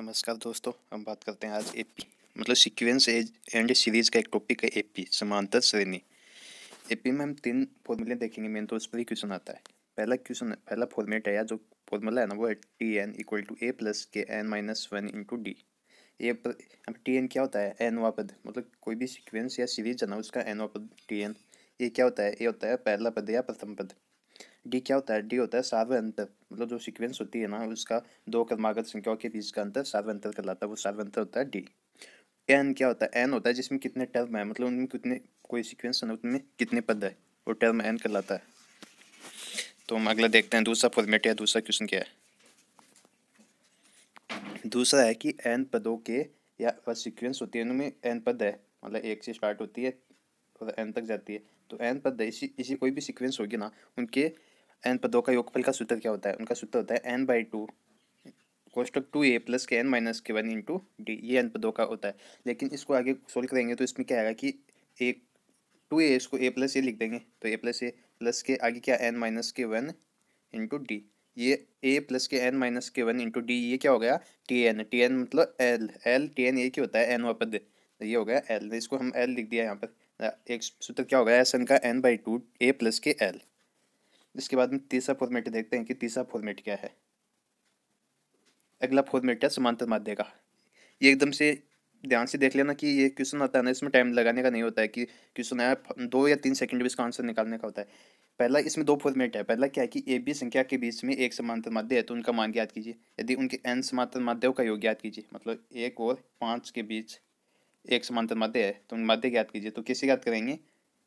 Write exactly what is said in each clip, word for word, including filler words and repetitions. नमस्कार दोस्तों, हम बात करते हैं आज एपी मतलब सीक्वेंस एंड सीरीज का एक टॉपिक है एपी समांतर श्रेणी। एपी में हम तीन फॉर्मूले देखेंगे, मेन तो उस पर ही क्वेश्चन आता है। पहला क्वेश्चन पहला फॉर्मेट है या जो फॉर्मूला है ना वो है T N equal to A plus के N minus one into D. A पर अब टी एन क्या होता है? एनवा पद, मतलब कोई भी सीक्वेंस या सीरीज है ना उसका एनवा पद टी एन। ए क्या होता है? ए होता है पहला पद या प्रथम पद। डी क्या होता है? डी होता है सार्वंतर, मतलब जो सीक्वेंस होती है ना उसका दो क्रमागत संख्याओं के बीच का अंतर सार्वंतर कहलाता है, वो सार्वंतर होता है डी। एन क्या होता है? एन होता है जिसमें कितने टर्म है, मतलब उनमें कितने कोई सीक्वेंस है ना उनमें कितने पद है, वो टर्म एन कहलाता है। तो हम अगला देखते हैं दूसरा फॉर्मेट है, दूसरा क्वेश्चन क्या है। दूसरा है कि एन पदों के या सीक्वेंस होती है उनमें एन पद है, मतलब एक से स्टार्ट होती है और एन तक जाती है। तो एन पद इसी इसी कोई भी सीक्वेंस होगी ना उनके एन पदों का योगफल का सूत्र क्या होता है? उनका सूत्र होता है एन बाई टू कोष्टक टू ए प्लस के एन माइनस के वन इंटू डी। ये एन पदों का होता है, लेकिन इसको आगे सोल्व करेंगे तो इसमें क्या आएगा कि एक टू ए इसको ए प्लस ए लिख देंगे, तो ए प्लस ए प्लस के आगे क्या एन माइनस के वन इंटू डी। ये ए प्लस के एन माइनस के वन इंटू डी ये क्या हो गया? T N. टी एन मतलब एल। एल टी एन ये क्या होता है? एन वा पद, ये हो गया एल। इसको हम एल लिख दिया यहाँ पर। एक सूत्र क्या होगा एस एन का? N by two A plus के एल। इसके बाद में तीसरा फॉर्मेट देखते हैं कि तीसरा फॉर्मेट क्या है। अगला फॉर्मेट है समांतर माध्य का। ये एकदम से ध्यान से देख लेना कि ये क्वेश्चन आता है ना, इसमें टाइम लगाने का नहीं होता है कि क्वेश्चन आया दो या तीन सेकंड में इसका आंसर निकालने का होता है। पहला इसमें दो फॉर्मेट है। पहला क्या है कि ए बी संख्या के बीच में एक समांतर माध्य है तो उनका मान ज्ञात कीजिए। यदि उनके एन समांतर माध्यों का योग ज्ञात कीजिए, मतलब एक और पाँच के बीच एक समांतर माध्य है तो माध्य ज्ञात कीजिए। तो किसे ज्ञात करेंगे?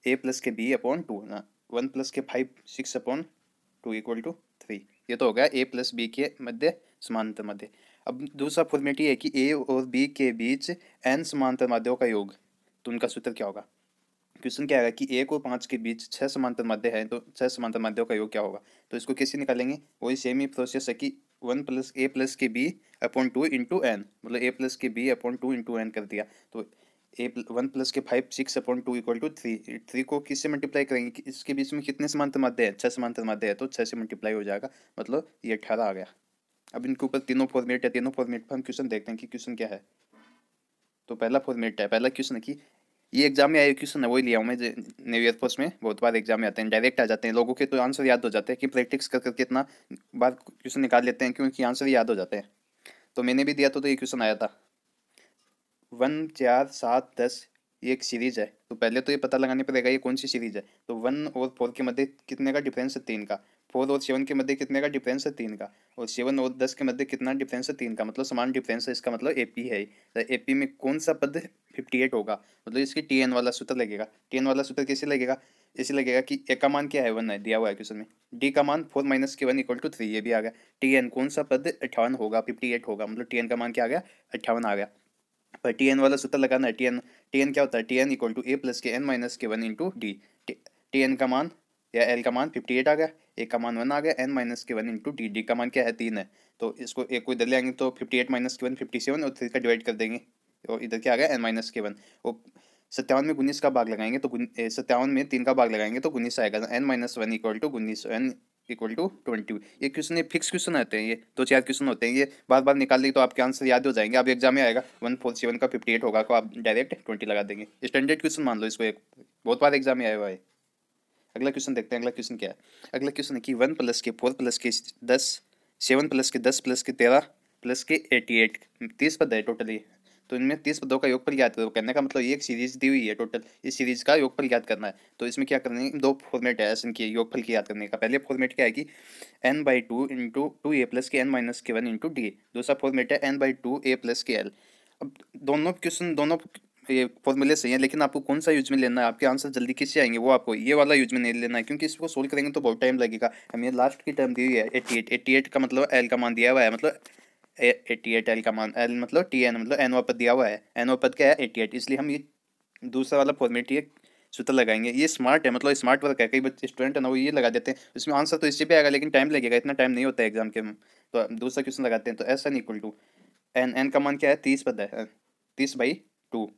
ए प्लस के बी अपॉन टू ना वन प्लस के five six upon two equal to three. ये तो होगा ए प्लस बी के मध्य समांतर माध्य। अब दूसरा फॉर्मेट ये है कि ए और बी के बीच एन समांतर माध्यों का योग, तो उनका सूत्र क्या होगा? क्वेश्चन क्या आएगा कि एक और पाँच के बीच छः समांतर माध्य है तो छः समांतर माध्यों का योग क्या होगा? तो इसको किससे निकालेंगे? वही सेम ही प्रोसेस है कि वन प्लस ए प्लस के B upon two into N, मतलब ए प्लस के B upon two into N कर दिया। तो ए वन प्लस के five six upon two equal to three. Three को किससे मल्टीप्लाई करेंगे कि इसके बीच में कितने समांतर माध्य हैं? छः समांतर माध्य है तो छः से मल्टीप्लाई हो जाएगा, मतलब ये अठारह आ गया। अब इनके ऊपर तीनों फॉर्मेट है, तीनों फॉर्मेट पर हम क्वेश्चन देखते हैं कि क्वेश्चन क्या है। तो पहला फॉर्मेट है, पहला क्वेश्चन है कि ये एग्जाम में आया क्वेश्चन है, वही लिया हूँ मैं। न्यू ईयर पोस्ट में बहुत बार एग्जाम में आते हैं, डायरेक्ट आ जाते हैं लोगों के, तो आंसर याद हो जाते हैं कि प्रैक्टिस कर करके इतना बार क्वेश्चन निकाल लेते हैं क्योंकि आंसर याद हो जाते हैं। तो मैंने भी दिया तो, तो ये क्वेश्चन आया था वन चार सात दस, ये एक सीरीज है। तो पहले तो ये पता लगाने पड़ेगा ये कौन सी सीरीज है। तो वन और फोर के मध्य कितने का डिफरेंस है? तीन का। फोर और सेवन के मध्य कितने का डिफरेंस है? तीन का। और सेवन और दस के मध्य कितना डिफरेंस है? तीन का। मतलब समान डिफरेंस है, इसका मतलब ए पी है। तो ए पी में कौन सा पद फिफ्टी एट होगा, मतलब इसकी टी एन वाला सूत्र लगेगा। टी एन वाला सूत्र कैसे लगेगा? इसे लगेगा कि ए का मान क्या है? वन है, दिया हुआ है क्वेश्चन में। डी का मान फोर माइनस के वन इक्वल टू थ्री, ये भी आ गया। टी एन कौन सा पद? अट्ठावन होगा, फिफ्टी एट होगा, मतलब टी एन का मान क्या आ गया? अट्ठावन आ गया। पर टी एन वाला सूत्र लगाना है। टी एन टी एन क्या होता है? T N equal to A plus के एन माइनस के one into D. T N का मान या एल का मान फिफ्टी एट आ गया, ए का मान वन आ गया, एन माइनस के वन इंटू डी। डी का मान क्या है? तीन है। तो इसको एक को इधर ले आएंगे तो फिफ्टी एट माइनस के वन फिफ्टी सेवन और थ्री का डिवाइड कर देंगे और इधर क्या आ गया? एन माइनस के वन। और सत्तावन में उन्नीस का भाग लगाएंगे तो सत्तावन में तीन का भाग लगाएंगे तो उन्नीस आएगा। N minus one equal to उन्नीस, एन इक्वल टू ट्वेंटी। ये क्वेश्चन ये फिक्स क्वेश्चन आते हैं, ये दो चार क्वेश्चन होते हैं, ये बार बार निकाल देंगे तो आपके आंसर याद हो जाएंगे। आप एग्जाम में आएगा वन फोर सेवन का फिफ्टी एट होगा को आप डायरेक्ट ट्वेंटी लगा देंगे। स्टैंडर्ड क्वेश्चन मान लो इसको, एक बहुत बार एग्जाम में आया हुआ है। अगला क्वेश्चन देखते हैं, अगला क्वेश्चन क्या है। अगला क्वेश्चन है कि वन प्लस के फोर प्लस के दस, सेवन प्लस के दस प्लस के तेरह प्लस के एटी एट, तीस पद है टोटली। तो इनमें तीस पदों का योगफल ज्ञात करो, करने का मतलब ये एक सीरीज दी हुई है टोटल, इस सीरीज का योगफल ज्ञात करना है। तो इसमें क्या करना है? दो फॉर्मेट है इसके योगफल की याद करने का। पहले फॉर्मेट क्या है कि N by two into two A plus के एन माइनस के वन इंटू डी। दूसरा फॉर्मेट है N by two A plus के एल। अब दोनों क्वेश्चन दोनों ये फॉर्मूले सही है, लेकिन आपको कौन सा यूज में लेना है, आपके आंसर जल्दी किससे आएंगे वो आपको ये वाला यूज में नहीं लेना है, क्योंकि इसको सोल्व करेंगे तो बहुत टाइम लगेगा। हमें लास्ट की टर्म दी हुई है एट्टी एट। एट्टी एट का मतलब एल का मान दिया हुआ है, मतलब एट्टी एट एल का मान, एल मतलब टी एन मतलब एनवा पद दिया हुआ है, एनवा पद क्या है? Eighty eight. इसलिए हम ये दूसरा वाला फॉर्मेट ये सूत्र लगाएंगे। ये स्मार्ट है, मतलब स्मार्ट वर्क है। कई बच्चे स्टूडेंट है ना वो ये लगा देते हैं, इसमें आंसर तो इससे भी आएगा लेकिन टाइम लगेगा, इतना टाइम नहीं होता है एग्जाम के हम। तो दूसरा क्वेश्चन लगाते हैं। तो S N equal to N, N का मान क्या है? तीस पद है, तीस बाई टू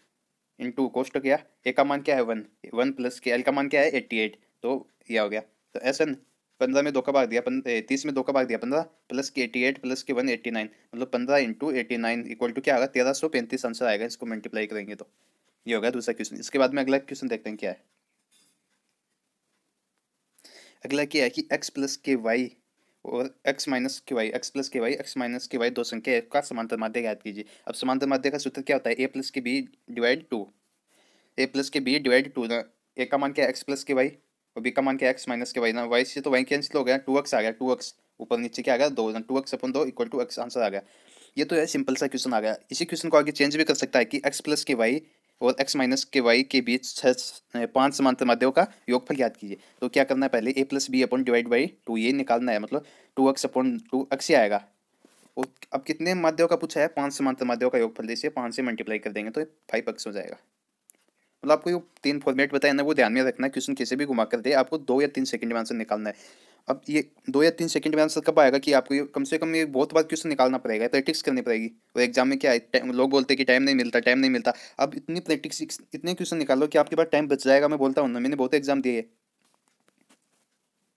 इंटू कोष्ट क्या ए का मान क्या है? वन, वन प्लस के एल का मान क्या है? Eighty eight. तो यह हो गया। तो एस एन पंद्रह में दो का भाग दिया, तीस में दो का भाग दिया पंद्रह, प्लस के एटी एट प्लस के वन एटी नाइन, मतलब पंद्रह into eighty nine equal to क्या आएगा तेरह सौ पैंतीस आंसर आएगा इसको मल्टीप्लाई करेंगे तो। ये होगा दूसरा क्वेश्चन। इसके बाद में अगला क्वेश्चन देखते हैं क्या है। अगला क्या है कि एक्स प्लस के वाई और x माइनस के वाई, एक्स प्लस के वाई, एक्स माइनस के वाई दो संख्या का समांतर माध्य याद कीजिए। अब समांतर माध्य का सूत्र क्या होता है, ए प्लस के B divide two, A plus के बी डिवाइड टू ना, ए का मान क्या एक्स प्लस के वाई और बी का मान क्या एक्स माइनस के वाई ना, वाई से तो वाई कैंसिल हो गया, टू एक्स आ गया, टू एक्स ऊपर नीचे क्या आ गया दो, टू एक्स अपन दो इक्वल टू एक्स आंसर आ गया। ये तो है सिंपल सा क्वेश्चन आ गया। इसी क्वेश्चन को आगे चेंज भी कर सकता है कि एक्स प्लस के वाई और x माइनस के वाई के बीच छः पाँच समांतर माध्यमों का योगफल याद कीजिए। तो क्या करना है पहले a plus B upon divide by two ये निकालना है, मतलब two X upon two X ही आएगा। और अब कितने माध्यमों का पूछा है, पाँच समांतर माध्यमों का योगफल, जैसे पाँच से मल्टीप्लाई कर देंगे तो फाइव एक्स हो जाएगा। मतलब आपको ये तीन फॉर्मेट बताया ना वो ध्यान में रखना है, क्वेश्चन कैसे भी घुमा कर दे आपको दो या तीन सेकंड में आंसर निकालना है। अब ये दो या तीन सेकंड में आंसर कब आएगा कि आपको ये कम से कम ये बहुत बार क्वेश्चन निकालना पड़ेगा, प्रैक्टिस करनी पड़ेगी। और एग्जाम में क्या है लोग बोलते हैं कि टाइम नहीं मिलता, टाइम नहीं मिलता। अब इतनी प्रैक्टिस इतने क्वेश्चन निकालो कि आपके पास टाइम बच जाएगा। मैं बोलता हूँ ना, मैंने बहुत एग्जाम दिए।